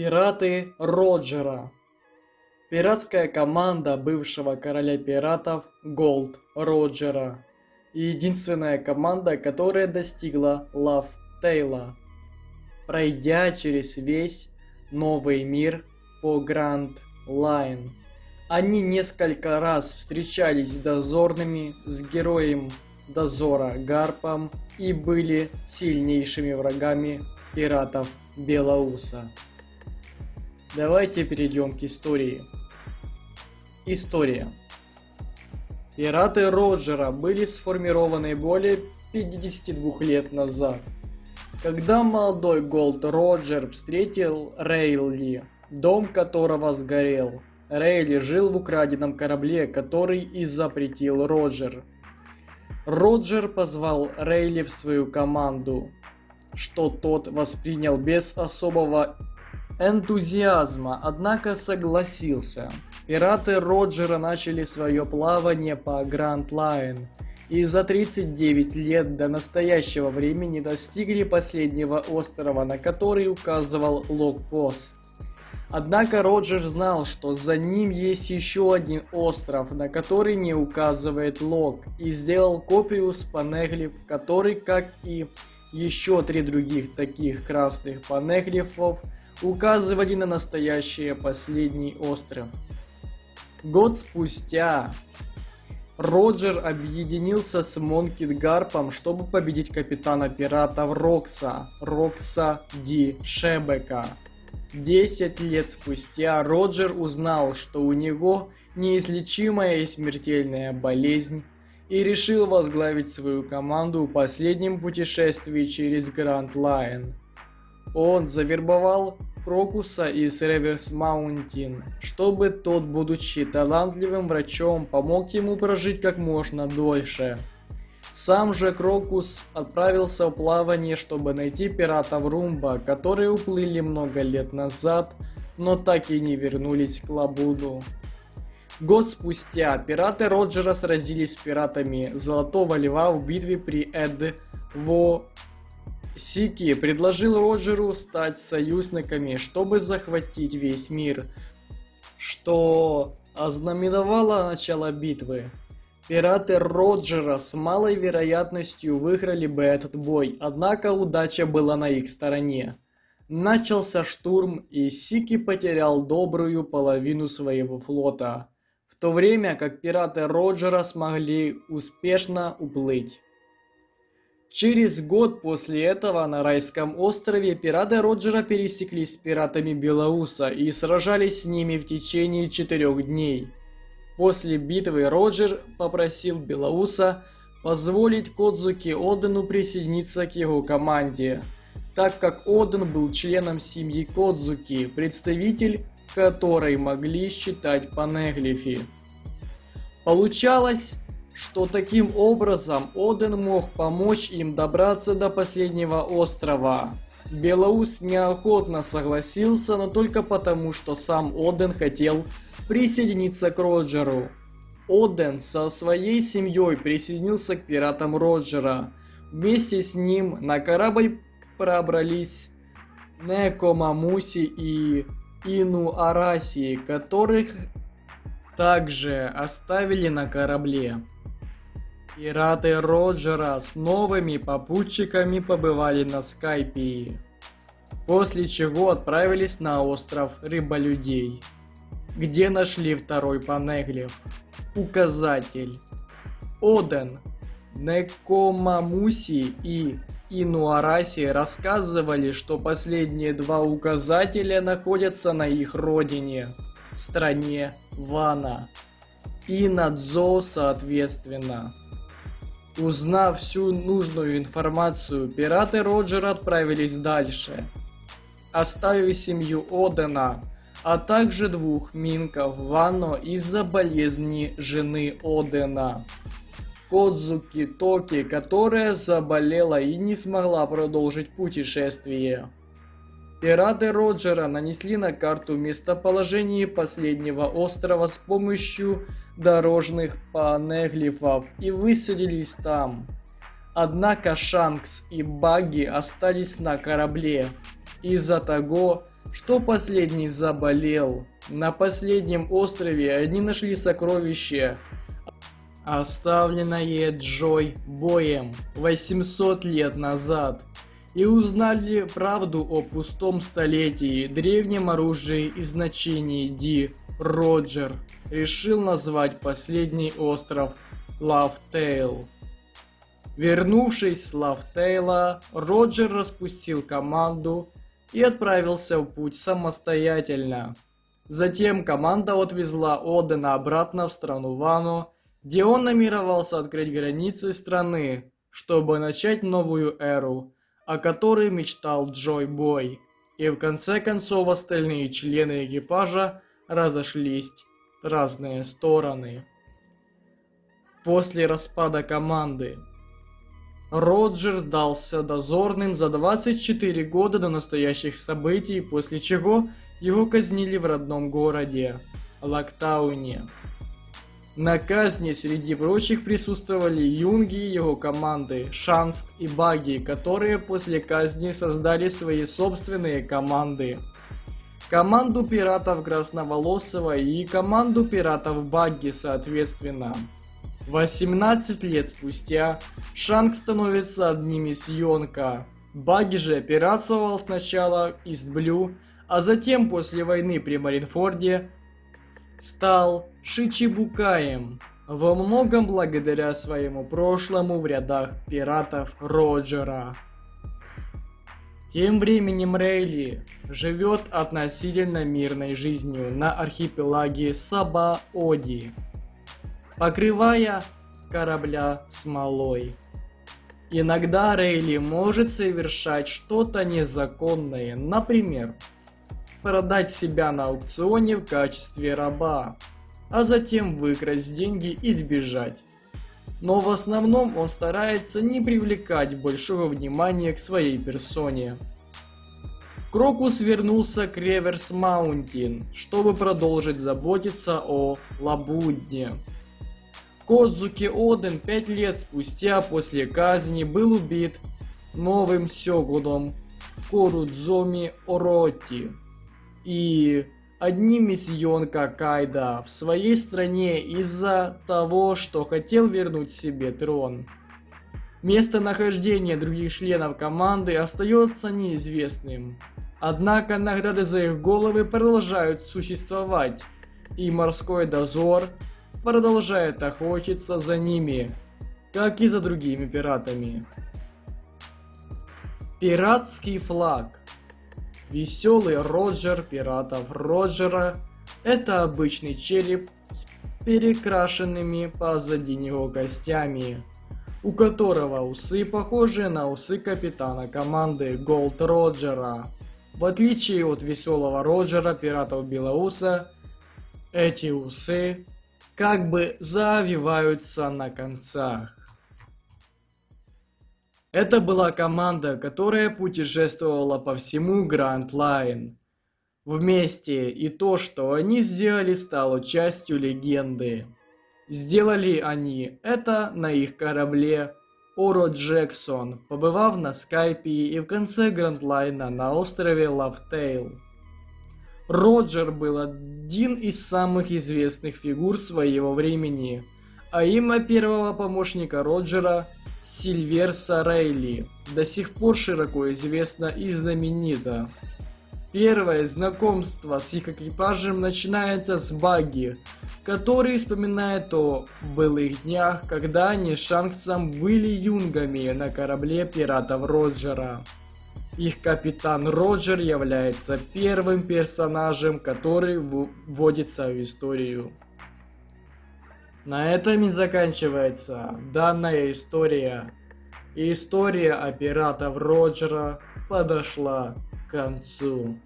Пираты Роджера. Пиратская команда бывшего короля пиратов Голд Роджера. И единственная команда, которая достигла Лав Тейла, пройдя через весь новый мир по Гранд Лайн. Они несколько раз встречались с дозорными, с героем дозора Гарпом и были сильнейшими врагами пиратов Белоуса. Давайте перейдем к истории. История. Пираты Роджера были сформированы более 52 лет назад, когда молодой Голд Роджер встретил Рейли, дом которого сгорел. Рейли жил в украденном корабле, который и запретил Роджер. Роджер позвал Рейли в свою команду, что тот воспринял без особого энтузиазма, однако согласился. Пираты Роджера начали свое плавание по Гранд Лайн и за 39 лет до настоящего времени достигли последнего острова, на который указывал Лог-Пос. Однако Роджер знал, что за ним есть еще один остров, на который не указывает Лог, и сделал копию с панеглиф, который, как и еще 3 других таких красных панеглифов, указывали на настоящий последний остров. Год спустя Роджер объединился с Монкетгарпом, чтобы победить капитана пиратов Рокса Ди Шебека. 10 лет спустя Роджер узнал, что у него неизлечимая и смертельная болезнь, и решил возглавить свою команду в последнем путешествии через Гранд Лайн. Он завербовал Крокуса из Реверс Маунтин, чтобы тот, будучи талантливым врачом, помог ему прожить как можно дольше. Сам же Крокус отправился в плавание, чтобы найти пиратов Румба, которые уплыли много лет назад, но так и не вернулись к Лабуду. Год спустя пираты Роджера сразились с пиратами Золотого Льва в битве при Эд Во. Сики предложил Роджеру стать союзниками, чтобы захватить весь мир, что ознаменовало начало битвы. Пираты Роджера с малой вероятностью выиграли бы этот бой, однако удача была на их стороне. Начался штурм, и Сики потерял добрую половину своего флота, в то время как пираты Роджера смогли успешно уплыть. Через год после этого на Райском острове пираты Роджера пересеклись с пиратами Белоуса и сражались с ними в течение 4 дней. После битвы Роджер попросил Белоуса позволить Кодзуки Одену присоединиться к его команде, так как Оден был членом семьи Кодзуки, представитель которой могли считать панеглифи. Получалось, что таким образом Оден мог помочь им добраться до последнего острова. Белоус неохотно согласился, но только потому, что сам Оден хотел присоединиться к Роджеру. Оден со своей семьей присоединился к пиратам Роджера. Вместе с ним на корабль пробрались Некомамуси и Инуараси, которых также оставили на корабле. Пираты Роджера с новыми попутчиками побывали на Скайпе, после чего отправились на остров Рыболюдей, где нашли второй панеглиф – указатель. Оден, Некомамуси и Инуараси рассказывали, что последние 2 указателя находятся на их родине, стране Вана и Надзо соответственно. Узнав всю нужную информацию, пираты Роджера отправились дальше, оставив семью Одена, а также 2 минков Вано из-за болезни жены Одена, Кодзуки Токи, которая заболела и не смогла продолжить путешествие. Пираты Роджера нанесли на карту местоположение последнего острова с помощью дорожных панеглифов и высадились там. Однако Шанкс и Багги остались на корабле, из-за того, что последний заболел. На последнем острове они нашли сокровище, оставленное Джой Боем 800 лет назад, и узнали правду о пустом столетии, древнем оружии и значении Ди. Роджер решил назвать последний остров Лав Тейл. Вернувшись с Лав Тейла, Роджер распустил команду и отправился в путь самостоятельно. Затем команда отвезла Одена обратно в страну Вану, где он намеревался открыть границы страны, чтобы начать новую эру, о которой мечтал Джой Бой. И в конце концов остальные члены экипажа разошлись в разные стороны. После распада команды Роджер сдался дозорным за 24 года до настоящих событий, после чего его казнили в родном городе Локтауне. На казни среди прочих присутствовали Юнги и его команды, Шанк и Багги, которые после казни создали свои собственные команды. Команду пиратов Красноволосого и команду пиратов Багги соответственно. 18 лет спустя Шанк становится одним из Йонка. Багги же пиратствовал сначала East Блю, а затем после войны при Маринфорде стал Шичибукаем, во многом благодаря своему прошлому в рядах пиратов Роджера. Тем временем Рейли живет относительно мирной жизнью на архипелаге Саба-Оди, покрывая корабля смолой. Иногда Рейли может совершать что-то незаконное, например, продать себя на аукционе в качестве раба, а затем выкрасть деньги и сбежать. Но в основном он старается не привлекать большого внимания к своей персоне. Крокус вернулся к Реверс Маунтин, чтобы продолжить заботиться о Лабудне. Кодзуки Оден 5 лет спустя после казни был убит новым сёгуном Корудзоми Ороти и одним из Йонка Кайда в своей стране из-за того, что хотел вернуть себе трон. Местонахождение других членов команды остается неизвестным. Однако награды за их головы продолжают существовать, и морской дозор продолжает охотиться за ними, как и за другими пиратами. Пиратский флаг. Веселый Роджер пиратов Роджера – это обычный череп с перекрашенными позади него костями, у которого усы похожи на усы капитана команды Голд Роджера. В отличие от веселого Роджера пиратов Белоуса, эти усы как бы завиваются на концах. Это была команда, которая путешествовала по всему Гранд Лайн. Вместе, и то, что они сделали, стало частью легенды. Сделали они это на их корабле Оро Джексон, побывав на Скайпе и в конце Гранд Лайна на острове Лав Тейл. Роджер был один из самых известных фигур своего времени, а имя первого помощника Роджера Сильверса Рейли до сих пор широко известно и знаменито. Первое знакомство с их экипажем начинается с Багги, который вспоминает о былых днях, когда они с Шанксом были юнгами на корабле пиратов Роджера. Их капитан Роджер является первым персонажем, который вводится в историю. На этом и заканчивается данная история. История о пиратах Роджера подошла к концу.